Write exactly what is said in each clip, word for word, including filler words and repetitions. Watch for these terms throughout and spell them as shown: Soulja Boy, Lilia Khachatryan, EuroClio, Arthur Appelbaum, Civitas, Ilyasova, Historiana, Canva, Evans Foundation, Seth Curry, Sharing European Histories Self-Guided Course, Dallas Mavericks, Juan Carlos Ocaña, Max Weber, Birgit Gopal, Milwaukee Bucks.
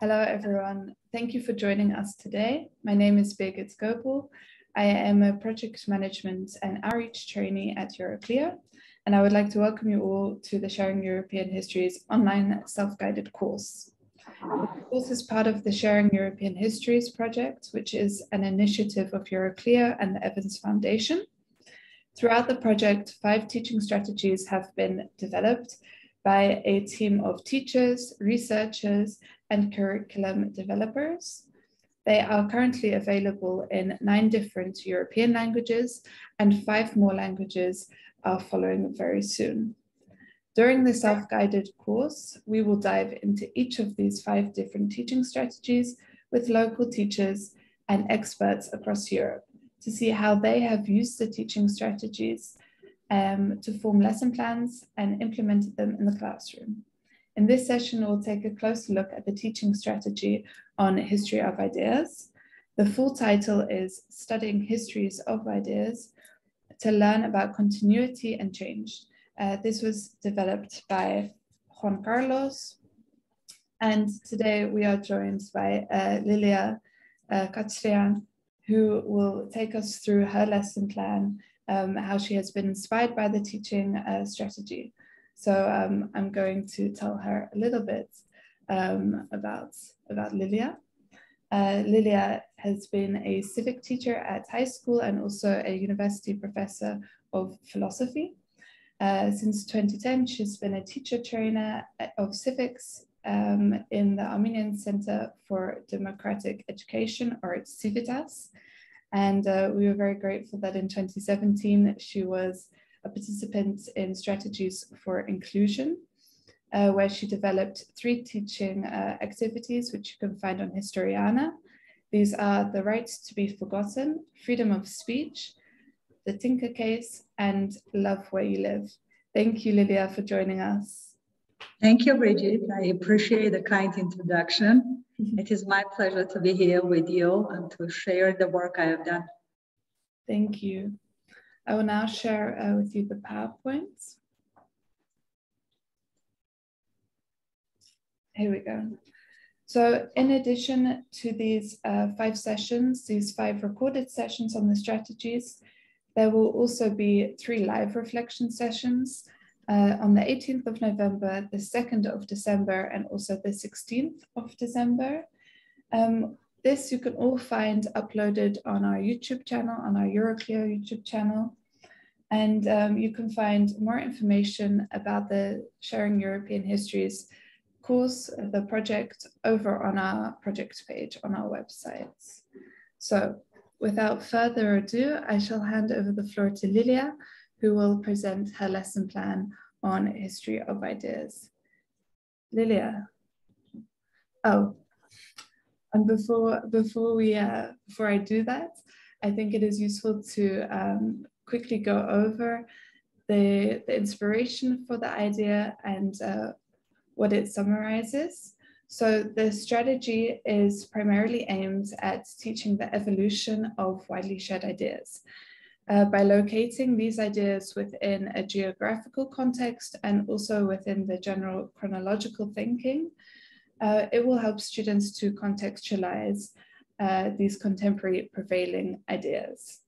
Hello, everyone. Thank you for joining us today. My name is Birgit Gopal. I am a project management and outreach trainee at EuroClio, and I would like to welcome you all to the Sharing European Histories online self-guided course. The course is part of the Sharing European Histories project, which is an initiative of EuroClio and the Evans Foundation. Throughout the project, five teaching strategies have been developed by a team of teachers, researchers, and curriculum developers. They are currently available in nine different European languages, and five more languages are following very soon. During the self-guided course, we will dive into each of these five different teaching strategies with local teachers and experts across Europe to see how they have used the teaching strategies um, to form lesson plans and implemented them in the classroom. In this session, we'll take a closer look at the teaching strategy on history of ideas. The full title is Studying Histories of Ideas to Learn About Continuity and Change. Uh, this was developed by Juan Carlos. And today we are joined by uh, Lilia uh, Khachatryan, who will take us through her lesson plan, um, how she has been inspired by the teaching uh, strategy. So um, I'm going to tell her a little bit um, about, about Lilia. Uh, Lilia has been a civic teacher at high school and also a university professor of philosophy. Uh, since twenty ten, she's been a teacher trainer of civics um, in the Armenian Center for Democratic Education, or Civitas. And uh, we were very grateful that in twenty seventeen, she was a participant in Strategies for Inclusion, uh, where she developed three teaching uh, activities, which you can find on Historiana. These are the rights to be forgotten, freedom of speech, the Tinker case, and love where you live. Thank you, Lilia, for joining us. Thank you, Birgit. I appreciate the kind introduction. Mm-hmm. It is my pleasure to be here with you and to share the work I have done. Thank you. I will now share uh, with you the PowerPoints. Here we go. So in addition to these uh, five sessions, these five recorded sessions on the strategies, there will also be three live reflection sessions uh, on the eighteenth of November, the second of December, and also the sixteenth of December. Um, This you can all find uploaded on our YouTube channel, on our EuroClio YouTube channel. And um, you can find more information about the Sharing European Histories course, the project, over on our project page on our websites. So without further ado, I shall hand over the floor to Lilia, who will present her lesson plan on history of ideas. Lilia. Oh. And before, before, we, uh, before I do that, I think it is useful to um, quickly go over the, the inspiration for the idea and uh, what it summarizes. So the strategy is primarily aimed at teaching the evolution of widely shared ideas uh, by locating these ideas within a geographical context and also within the general chronological thinking. Uh, it will help students to contextualize uh, these contemporary prevailing ideas.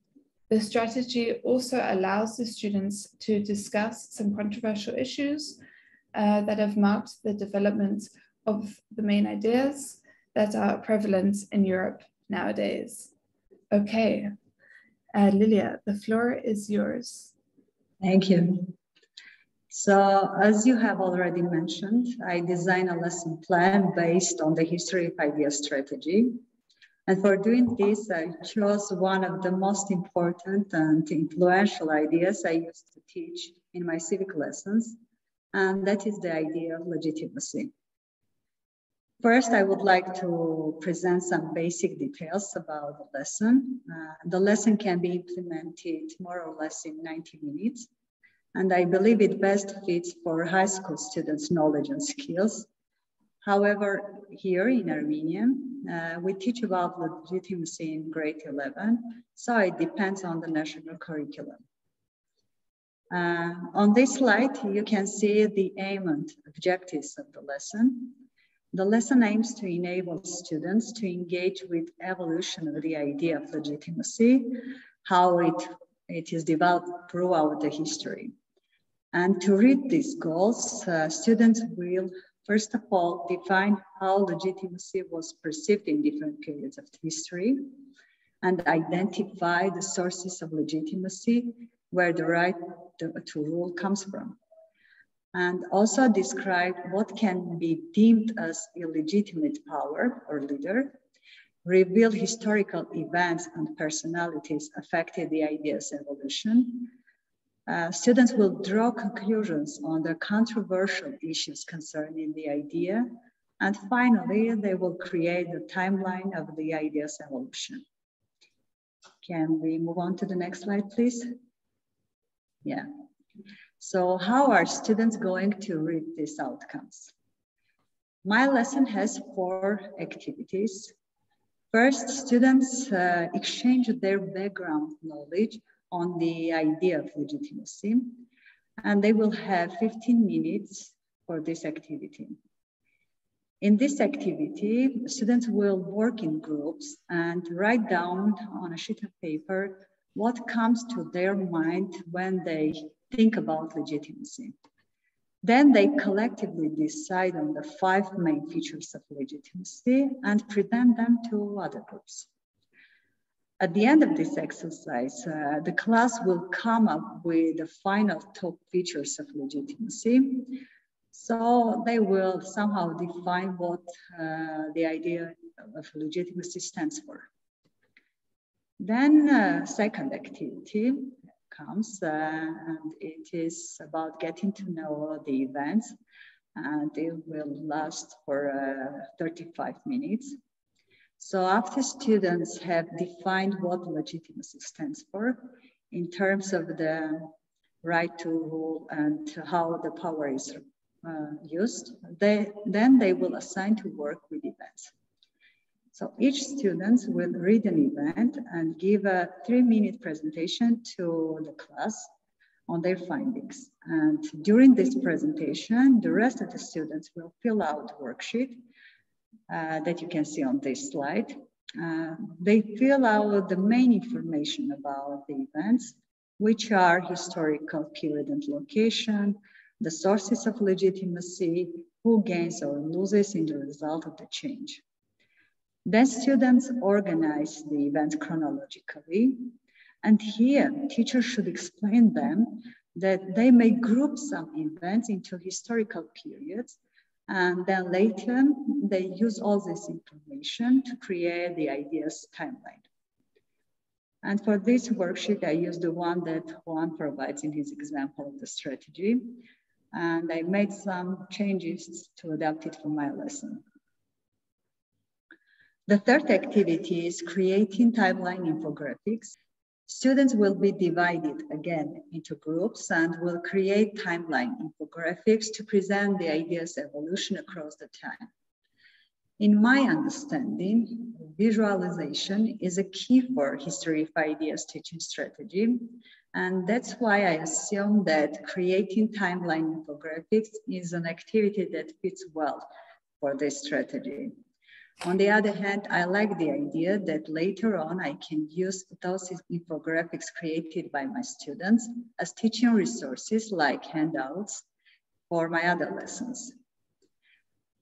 The strategy also allows the students to discuss some controversial issues uh, that have marked the development of the main ideas that are prevalent in Europe nowadays. Okay, uh, Lilia, the floor is yours. Thank you. So, as you have already mentioned, I designed a lesson plan based on the history of ideas strategy. And for doing this, I chose one of the most important and influential ideas I used to teach in my civic lessons, and that is the idea of legitimacy. First, I would like to present some basic details about the lesson. Uh, the lesson can be implemented more or less in ninety minutes. And I believe it best fits for high school students' knowledge and skills. However, here in Armenia, uh, we teach about legitimacy in grade eleven, so it depends on the national curriculum. Uh, on this slide, you can see the aim and objectives of the lesson. The lesson aims to enable students to engage with evolution of the idea of legitimacy, how it, it is developed throughout the history. And to reach these goals, uh, students will, first of all, define how legitimacy was perceived in different periods of history and identify the sources of legitimacy where the right to, to rule comes from. And also describe what can be deemed as illegitimate power or leader, reveal historical events and personalities affected the idea's evolution. Uh, students will draw conclusions on the controversial issues concerning the idea. And finally, they will create the timeline of the idea's evolution. Can we move on to the next slide, please? Yeah. So how are students going to read these outcomes? My lesson has four activities. First, students uh, exchange their background knowledge on the idea of legitimacy, and they will have fifteen minutes for this activity. In this activity, students will work in groups and write down on a sheet of paper what comes to their mind when they think about legitimacy. Then they collectively decide on the five main features of legitimacy and present them to other groups. At the end of this exercise, uh, the class will come up with the final top features of legitimacy. So they will somehow define what uh, the idea of legitimacy stands for. Then uh, second activity comes, uh, and it is about getting to know the events, and it will last for uh, thirty-five minutes. So after students have defined what legitimacy stands for in terms of the right to rule and how the power is uh, used, they, then they will assign to work with events. So each student will read an event and give a three-minute presentation to the class on their findings. And during this presentation, the rest of the students will fill out a worksheet uh, that you can see on this slide. Uh, they fill out the main information about the events, which are historical period and location, the sources of legitimacy, who gains or loses in the result of the change. Then students organize the events chronologically. And here, teachers should explain them that they may group some events into historical periods. And then later, they use all this information to create the idea's timeline. And for this worksheet, I used the one that Juan provides in his example of the strategy. And I made some changes to adapt it for my lesson. The third activity is creating timeline infographics. Students will be divided again into groups and will create timeline infographics to present the idea's evolution across the time. In my understanding, visualization is a key for history of ideas teaching strategy. And that's why I assume that creating timeline infographics is an activity that fits well for this strategy. On the other hand, I like the idea that later on I can use those infographics created by my students as teaching resources like handouts for my other lessons.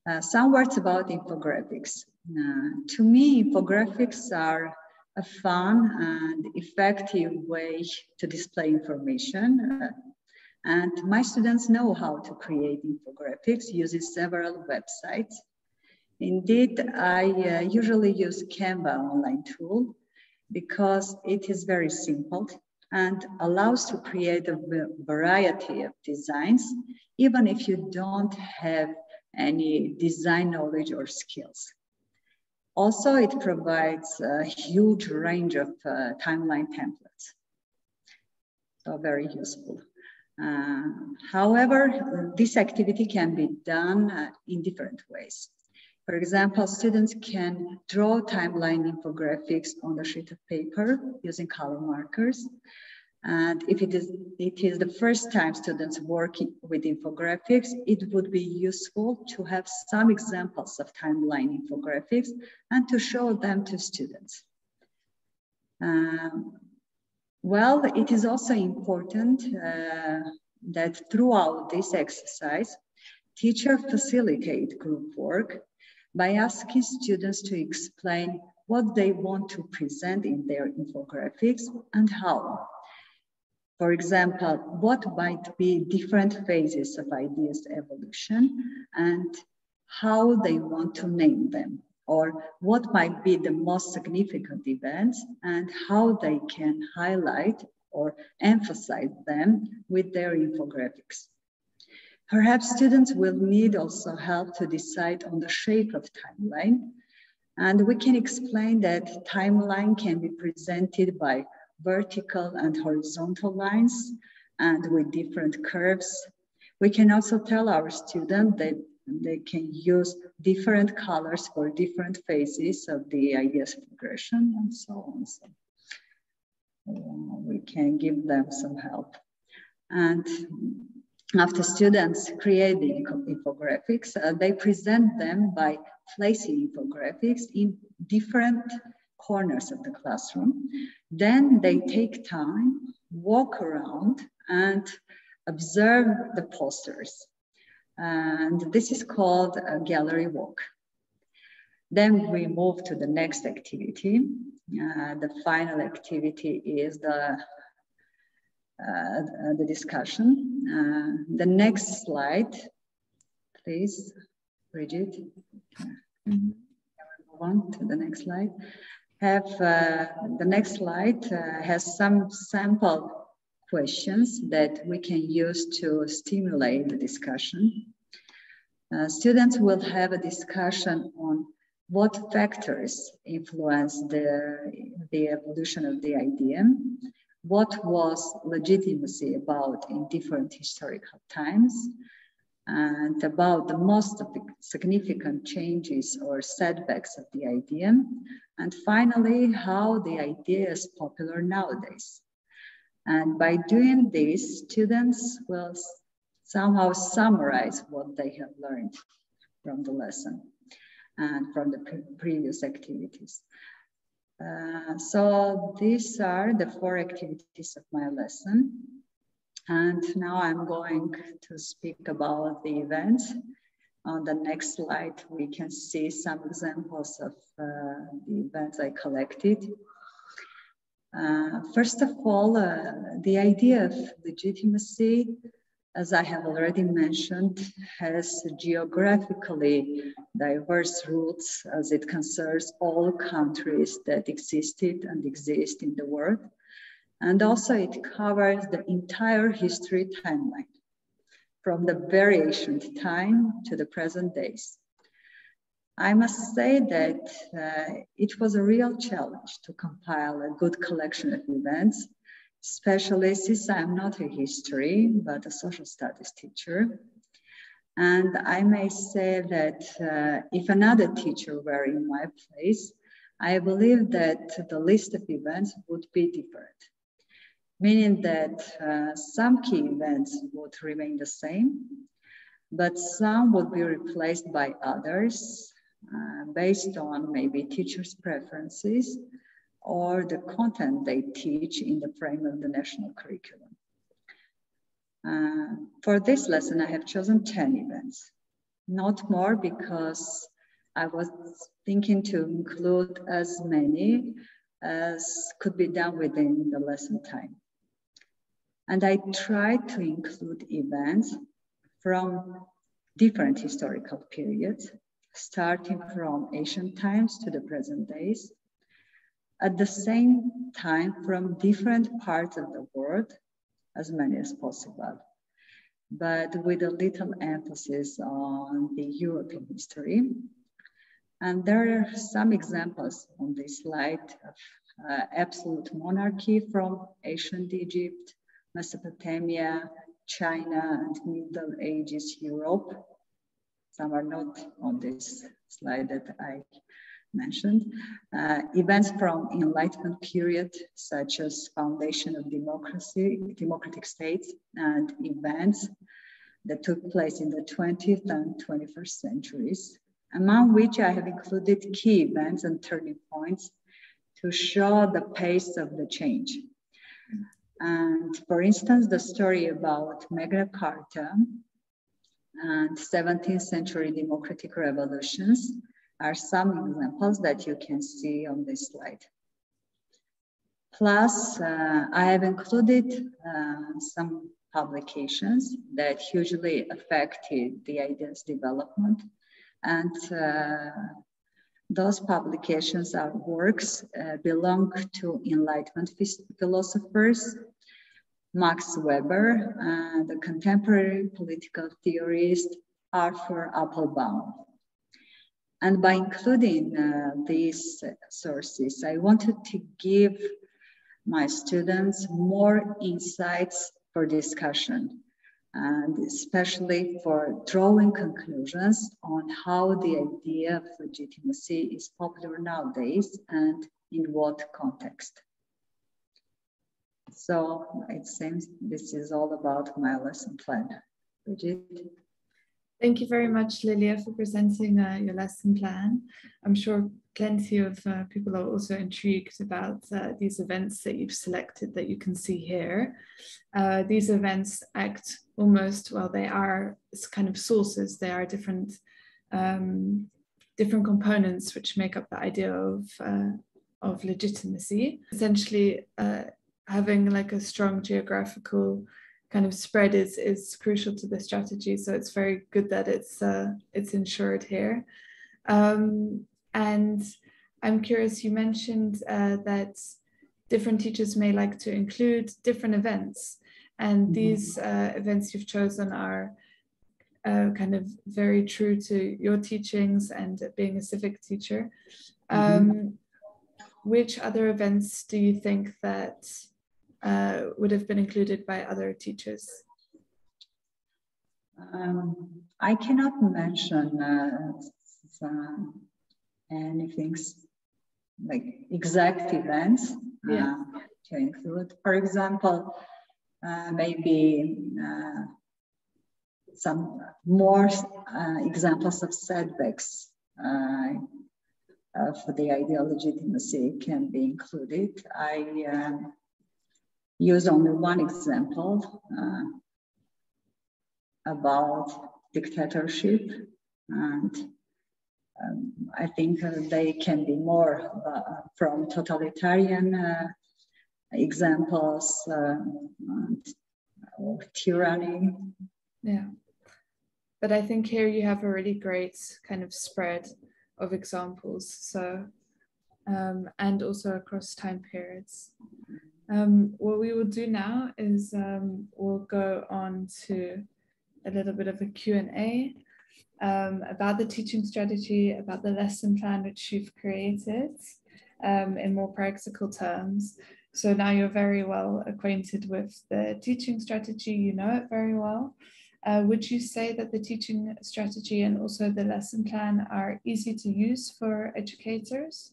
Uh, some words about infographics. Uh, to me, infographics are a fun and effective way to display information. Uh, and my students know how to create infographics using several websites. Indeed, I uh, usually use Canva online tool because it is very simple and allows to create a variety of designs, even if you don't have any design knowledge or skills. Also, it provides a huge range of uh, timeline templates, so very useful. Uh, however, this activity can be done uh, in different ways. For example, students can draw timeline infographics on a sheet of paper using color markers. And if it is, it is the first time students working with infographics, it would be useful to have some examples of timeline infographics and to show them to students. Um, well, it is also important uh, that throughout this exercise, teacher facilitate group work by asking students to explain what they want to present in their infographics and how. For example, what might be different phases of ideas evolution and how they want to name them, or what might be the most significant events and how they can highlight or emphasize them with their infographics. Perhaps students will need also help to decide on the shape of timeline, and we can explain that timeline can be presented by vertical and horizontal lines and with different curves. We can also tell our students that they can use different colors for different phases of the ideas progression and so on. So we can give them some help. And after students create the infographics, uh, they present them by placing infographics in different corners of the classroom. Then they take time, walk around and observe the posters. And this is called a gallery walk. Then we move to the next activity. Uh, the final activity is the, uh, the discussion. Uh, the next slide, please, Birgit. Mm-hmm. Move on to the next slide. Have uh, the next slide uh, has some sample questions that we can use to stimulate the discussion. Uh, students will have a discussion on what factors influenced the, the evolution of the idea, what was legitimacy about in different historical times, and about the most significant changes or setbacks of the idea. And finally, how the idea is popular nowadays. And by doing this, students will somehow summarize what they have learned from the lesson and from the pre previous activities. Uh, so these are the four activities of my lesson. And now I'm going to speak about the events. On the next slide, we can see some examples of uh, the events I collected. Uh, first of all, uh, the idea of legitimacy, as I have already mentioned, has geographically diverse roots as it concerns all countries that existed and exist in the world. And also it covers the entire history timeline, from the very ancient time to the present days. I must say that uh, it was a real challenge to compile a good collection of events, especially since I'm not a history, but a social studies teacher. And I may say that uh, if another teacher were in my place, I believe that the list of events would be different, meaning that uh, some key events would remain the same, but some would be replaced by others uh, based on maybe teachers' preferences or the content they teach in the frame of the national curriculum. Uh, for this lesson, I have chosen ten events, not more, because I was thinking to include as many as could be done within the lesson time. And I tried to include events from different historical periods, starting from ancient times to the present days, at the same time from different parts of the world, as many as possible, but with a little emphasis on the European history. And there are some examples on this slide of uh, absolute monarchy from ancient Egypt, Mesopotamia, China, and Middle Ages Europe. Some are not on this slide that I mentioned. Uh, events from Enlightenment period, such as foundation of democracy, democratic states, and events that took place in the twentieth and twenty-first centuries, among which I have included key events and turning points to show the pace of the change. And for instance, the story about Magna Carta and seventeenth century democratic revolutions are some examples that you can see on this slide. Plus, uh, I have included uh, some publications that hugely affected the idea's development, and uh, those publications are works uh, belong to Enlightenment philosophers, Max Weber, and the contemporary political theorist Arthur Appelbaum. And by including uh, these sources, I wanted to give my students more insights for discussion, and especially for drawing conclusions on how the idea of legitimacy is popular nowadays and in what context. So it seems this is all about my lesson plan. Birgit? Thank you very much, Lilia, for presenting uh, your lesson plan. I'm sure plenty of uh, people are also intrigued about uh, these events that you've selected that you can see here. Uh, these events act almost, well, they are kind of sources. They are different, um, different components which make up the idea of, uh, of legitimacy. Essentially, uh, having like a strong geographical kind of spread is, is crucial to the strategy. So it's very good that it's, uh, it's ensured here. Um, and I'm curious, you mentioned uh, that different teachers may like to include different events. And mm-hmm. these uh, events you've chosen are uh, kind of very true to your teachings and being a civic teacher. Um, mm-hmm. Which other events do you think that Uh, would have been included by other teachers? Um, I cannot mention uh, some, anything like exact events yeah. uh, to include. For example, uh, maybe uh, some more uh, examples of setbacks uh, of the idea of legitimacy can be included. I uh, use only one example uh, about dictatorship, and um, I think uh, they can be more uh, from totalitarian uh, examples uh, or tyranny. Yeah, but I think here you have a really great kind of spread of examples, so um, and also across time periods. Um, what we will do now is um, we'll go on to a little bit of a Q and A um, about the teaching strategy, about the lesson plan which you've created um, in more practical terms. So now you're very well acquainted with the teaching strategy, you know it very well. Uh, would you say that the teaching strategy and also the lesson plan are easy to use for educators?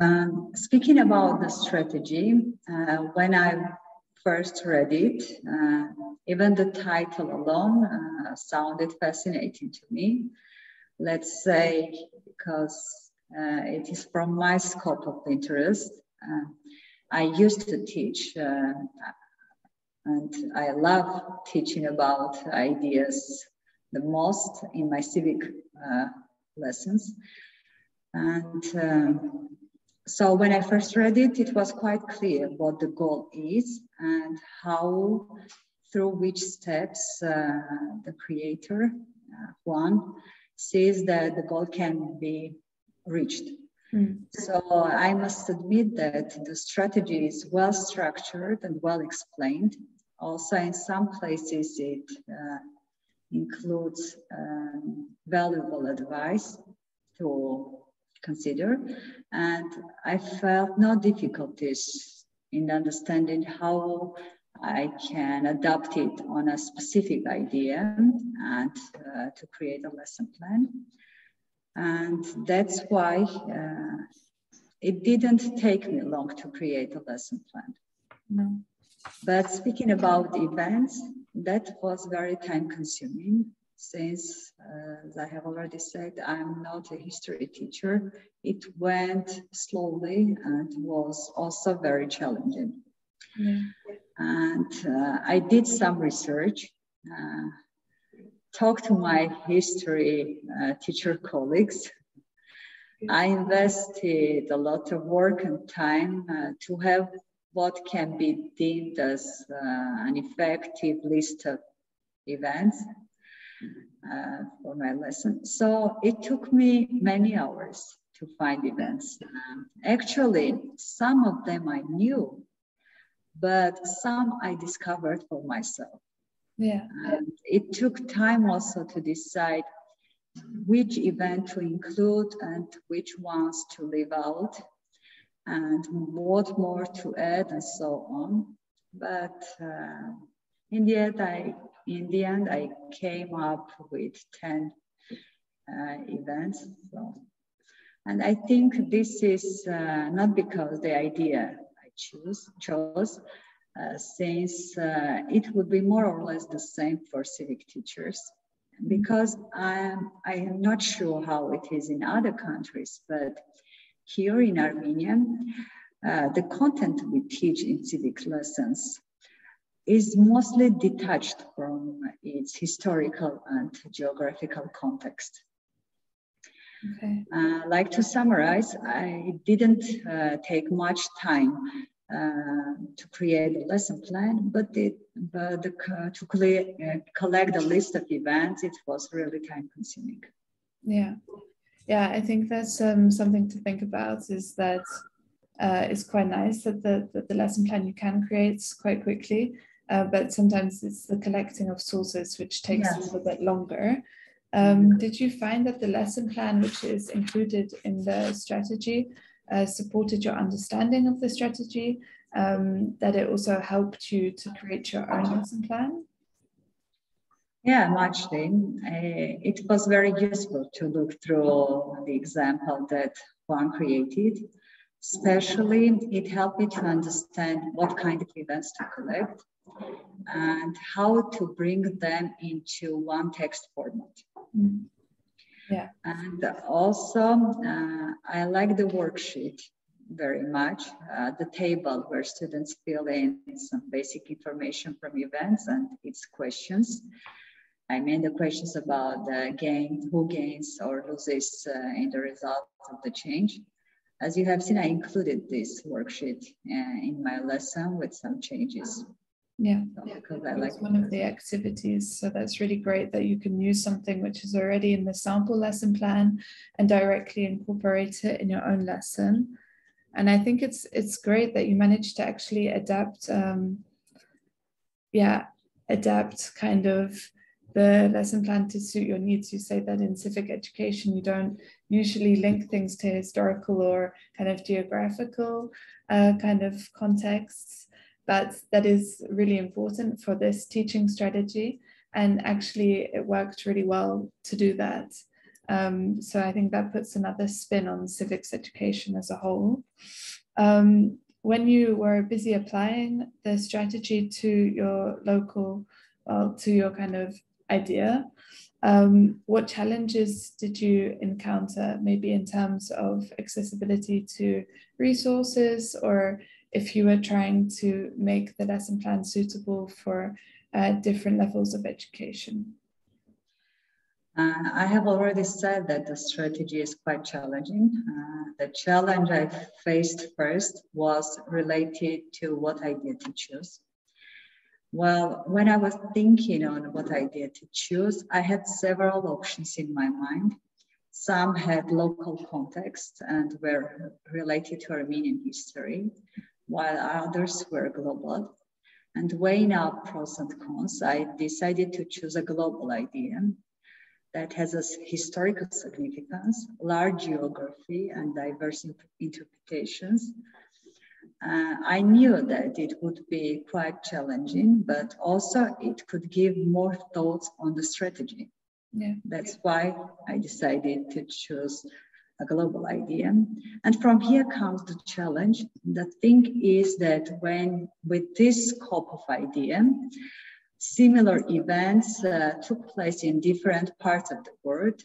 Um, speaking about the strategy, uh, when I first read it, uh, even the title alone uh, sounded fascinating to me. Let's say because uh, it is from my scope of interest. Uh, I used to teach uh, and I love teaching about ideas the most in my civic uh, lessons. And um, So when I first read it, it was quite clear what the goal is and how, through which steps uh, the creator, uh, Juan, sees that the goal can be reached. Mm. So I must admit that the strategy is well structured and well explained. Also, in some places, it uh, includes um, valuable advice to consider, and I felt no difficulties in understanding how I can adapt it on a specific idea and uh, to create a lesson plan. And that's why uh, it didn't take me long to create a lesson plan. No. But speaking about events, that was very time consuming since, uh, as I have already said, I'm not a history teacher. It went slowly and was also very challenging. Yeah. And uh, I did some research, uh, talked to my history uh, teacher colleagues. I invested a lot of work and time uh, to have what can be deemed as uh, an effective list of events uh, for my lesson. So it took me many hours to find events. Um, actually, some of them I knew, but some I discovered for myself. Yeah. And it took time also to decide which event to include and which ones to leave out and what more to add and so on. But uh, in the end, I in the end I came up with ten uh, events. So, and I think this is uh, not because the idea I choose chose. Uh, since uh, it would be more or less the same for civic teachers, because I am, I am not sure how it is in other countries, but here in Armenia, uh, the content we teach in civic lessons is mostly detached from its historical and geographical context. Okay. Uh, like to summarize, I didn't uh, take much time Uh, to create a lesson plan, but, it, but the, uh, to clear, uh, collect a list of events, it was really time consuming. Yeah, yeah, I think that's um, something to think about, is that uh, it's quite nice that the, that the lesson plan you can create quite quickly, uh, but sometimes it's the collecting of sources which takes yes. a little bit longer. Um, did you find that the lesson plan, which is included in the strategy, Uh, supported your understanding of the strategy, um, that it also helped you to create your own lesson plan? Yeah, much then. Uh, it was very useful to look through the example that Juan created. Especially, it helped me to understand what kind of events to collect and how to bring them into one text format. Mm-hmm. Yeah. And also, uh, I like the worksheet very much, uh, the table where students fill in some basic information from events and its questions. I mean, the questions about uh, gain, who gains or loses uh, in the result of the change. As you have seen, I included this worksheet uh, in my lesson with some changes. Yeah, because I like one of the activities. So that's really great that you can use something which is already in the sample lesson plan and directly incorporate it in your own lesson. And I think it's it's great that you managed to actually adapt, um, yeah, adapt kind of the lesson plan to suit your needs. You say that in civic education, you don't usually link things to historical or kind of geographical uh, kind of contexts. But that is really important for this teaching strategy. And actually, it worked really well to do that. Um, so I think that puts another spin on civics education as a whole. Um, when you were busy applying the strategy to your local, well, to your kind of idea, um, what challenges did you encounter, maybe in terms of accessibility to resources, or if you were trying to make the lesson plan suitable for uh, different levels of education? Uh, I have already said that the strategy is quite challenging. Uh, the challenge I faced first was related to what idea to choose. Well, when I was thinking on what idea to choose, I had several options in my mind. Some had local context and were related to Armenian history, while others were global. And weighing up pros and cons, I decided to choose a global idea that has a historical significance, large geography, and diverse interpretations. Uh, I knew that it would be quite challenging, but also it could give more thoughts on the strategy Yeah. That's why I decided to choose a global idea. And from here comes the challenge. The thing is that when with this scope of idea, similar events uh, took place in different parts of the world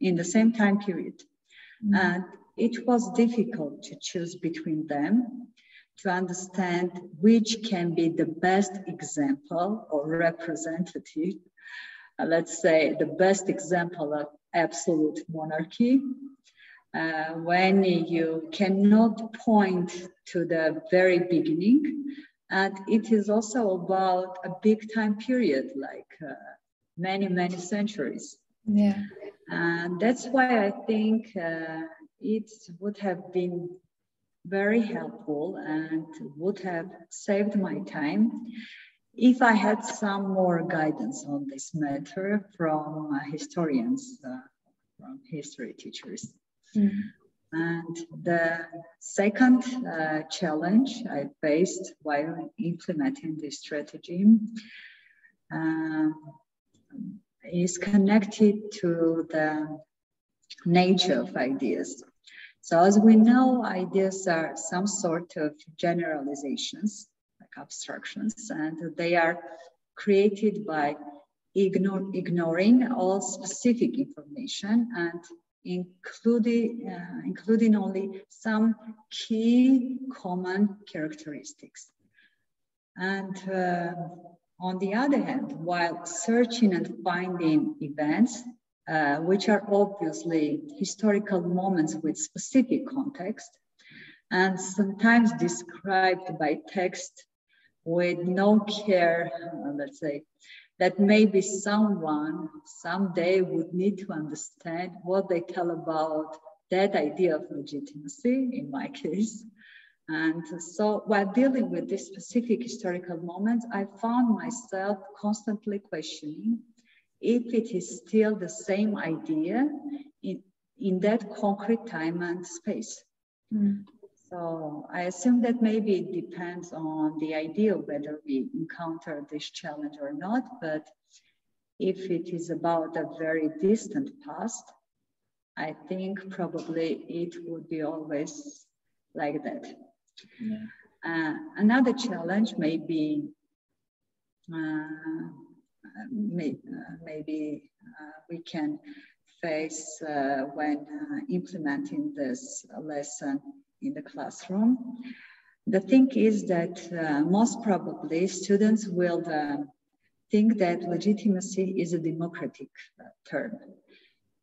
in the same time period. Mm-hmm. And it was difficult to choose between them, to understand which can be the best example or representative, uh, let's say the best example of absolute monarchy. Uh, when you cannot point to the very beginning, and it is also about a big time period, like uh, many, many centuries. Yeah. And that's why I think uh, it would have been very helpful and would have saved my time if I had some more guidance on this matter from uh, historians, uh, from history teachers. Mm-hmm. And the second uh, challenge I faced while implementing this strategy uh, is connected to the nature of ideas. So as we know, ideas are some sort of generalizations, like abstractions, and they are created by ignore, ignoring all specific information and including, uh, including only some key common characteristics. And uh, on the other hand, while searching and finding events, uh, which are obviously historical moments with specific context, and sometimes described by text with no care, uh, let's say, that maybe someone someday would need to understand what they tell about that idea of legitimacy, in my case. And so while dealing with this specific historical moment, I found myself constantly questioning if it is still the same idea in, in that concrete time and space. Mm. So I assume that maybe it depends on the idea whether we encounter this challenge or not, but if it is about a very distant past, I think probably it would be always like that. Yeah. Uh, another challenge may be, uh, may, uh, maybe uh, we can face uh, when uh, implementing this lesson in the classroom. The thing is that uh, most probably students will uh, think that legitimacy is a democratic uh, term,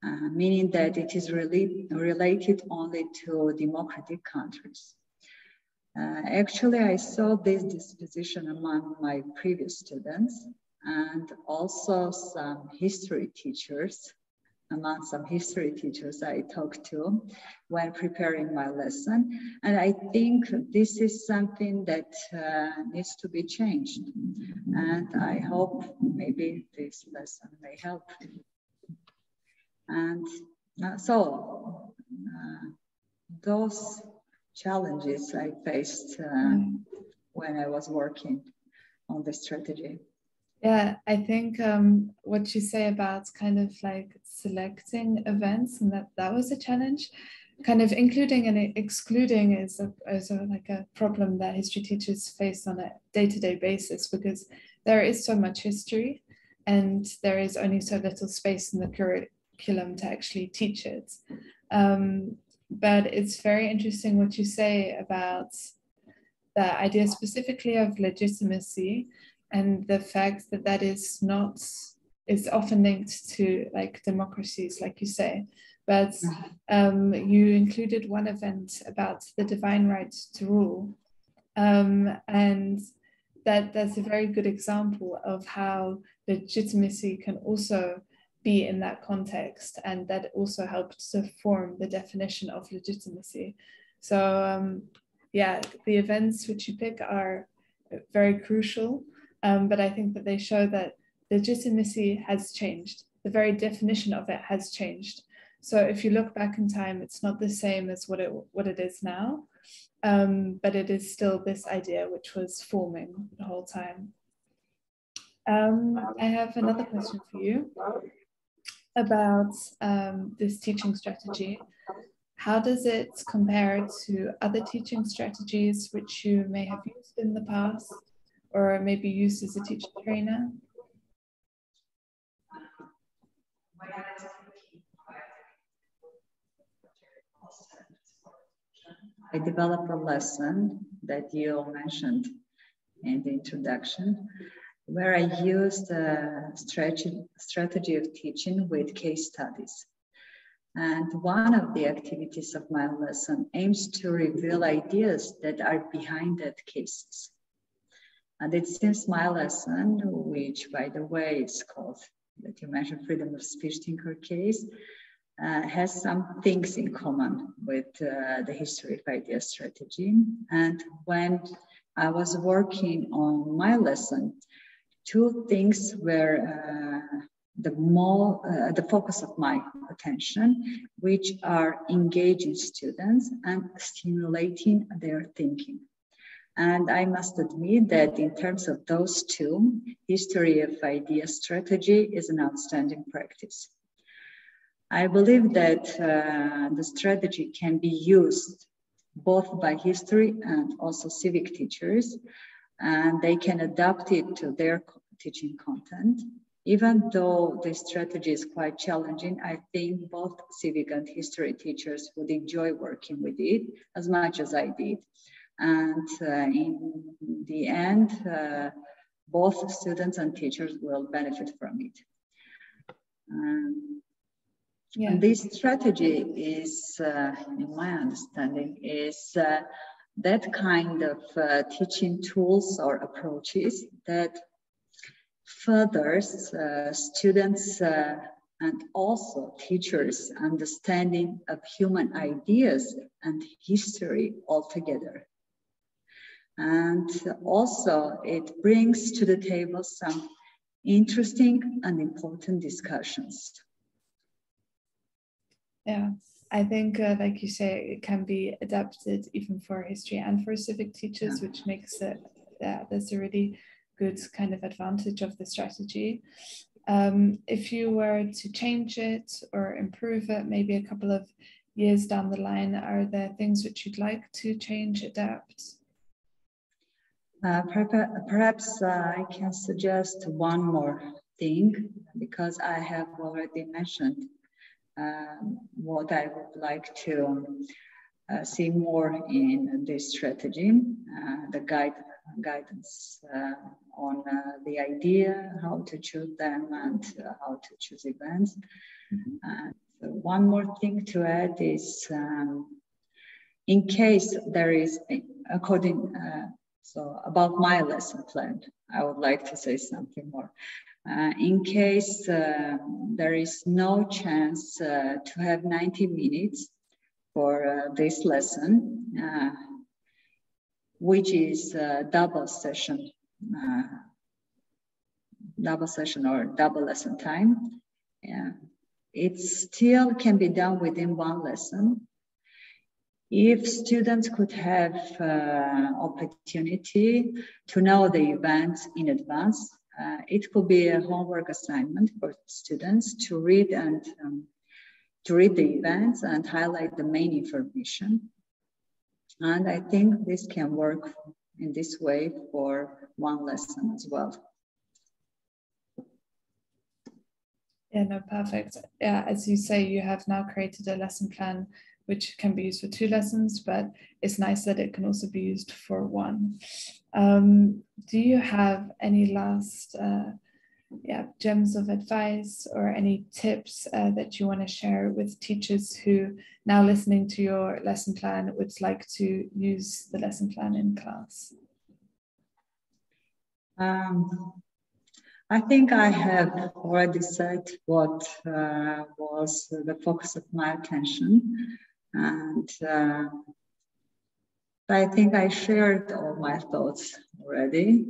uh, meaning that it is really related only to democratic countries. Uh, actually, I saw this disposition among my previous students and also some history teachers among some history teachers I talked to when preparing my lesson. And I think this is something that uh, needs to be changed. And I hope maybe this lesson may help. And uh, so uh, those challenges I faced uh, when I was working on the strategy. Yeah, I think um, what you say about kind of like selecting events and that that was a challenge, kind of including and excluding is a, is a, like a problem that history teachers face on a day-to-day basis, because there is so much history and there is only so little space in the curriculum to actually teach it. Um, but it's very interesting what you say about the idea specifically of legitimacy, and the fact that that is not, is often linked to like democracies, like you say. But um, you included one event about the divine right to rule. Um, and that, that's a very good example of how legitimacy can also be in that context. And that also helped to form the definition of legitimacy. So um, yeah, the events which you pick are very crucial. Um, but I think that they show that legitimacy has changed. The very definition of it has changed. So if you look back in time, it's not the same as what it, what it is now, um, but it is still this idea which was forming the whole time. Um, I have another question for you. about um, this teaching strategy. How does it compare to other teaching strategies which you may have used in the past, or maybe used as a teacher trainer? I develop a lesson that you mentioned in the introduction, where I used a strategy, strategy of teaching with case studies. And one of the activities of my lesson aims to reveal ideas that are behind that cases. And it seems my lesson, which by the way is called, that you mentioned, Freedom of Speech Thinker case, Uh, has some things in common with uh, the history of ideas strategy. And when I was working on my lesson, two things were uh, the more uh, the focus of my attention, which are engaging students and stimulating their thinking. And I must admit that in terms of those two, history of ideas strategy is an outstanding practice. I believe that uh, the strategy can be used both by history and also civic teachers, and they can adapt it to their teaching content. Even though the strategy is quite challenging, I think both civic and history teachers would enjoy working with it as much as I did. And uh, in the end, uh, both students and teachers will benefit from it. Um, Yeah. This strategy is, uh, in my understanding, is uh, that kind of uh, teaching tools or approaches that furthers uh, students uh, and also teachers' understanding of human ideas and history altogether. And also it brings to the table some interesting and important discussions. Yeah, I think, uh, like you say, it can be adapted even for history and for civic teachers, yeah. Which makes it, yeah, that's a really good kind of advantage of the strategy. Um, if you were to change it or improve it, maybe a couple of years down the line, are there things which you'd like to change, adapt? Uh, perhaps uh, I can suggest one more thing, because I have already mentioned Um, what I would like to uh, see more in this strategy, uh, the guide, guidance uh, on uh, the idea, how to choose them and uh, how to choose events. Mm-hmm. Uh, so one more thing to add is, um, in case there is, according, uh, so about my lesson plan, I would like to say something more. Uh, in case uh, there is no chance uh, to have ninety minutes for uh, this lesson, uh, which is a double session, uh, double session or double lesson time, yeah, it still can be done within one lesson. If students could have uh, opportunity to know the events in advance, Uh, it could be a homework assignment for students to read and um, to read the events and highlight the main information. And I think this can work in this way for one lesson as well. Yeah, no, perfect. Yeah, as you say, you have now created a lesson plan which can be used for two lessons, but it's nice that it can also be used for one. Um, do you have any last uh, yeah, gems of advice or any tips uh, that you want to share with teachers who, now listening to your lesson plan, would like to use the lesson plan in class? Um, I think I have already said what uh, was the focus of my attention. And uh, I think I shared all my thoughts already.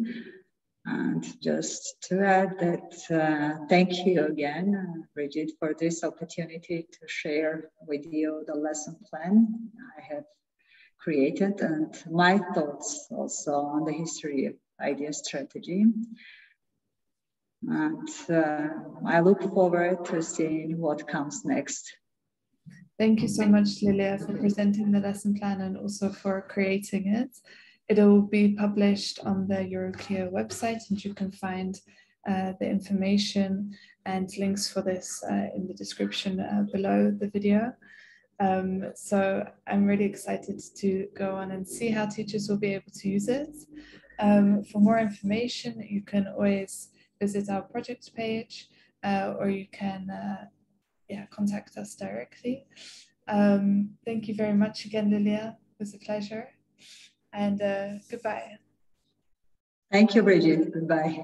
And just to add that, uh, thank you again, Birgit, for this opportunity to share with you the lesson plan I have created and my thoughts also on the history of idea strategy. And uh, I look forward to seeing what comes next. Thank you so much, Lilia, for presenting the lesson plan and also for creating it. It'll be published on the EuroClio website, and you can find uh, the information and links for this uh, in the description uh, below the video. Um, so I'm really excited to go on and see how teachers will be able to use it. Um, for more information, you can always visit our project page, uh, or you can uh, yeah, contact us directly. Um, thank you very much again, Lilia. It was a pleasure. And uh, goodbye. Thank you, Birgit. Goodbye.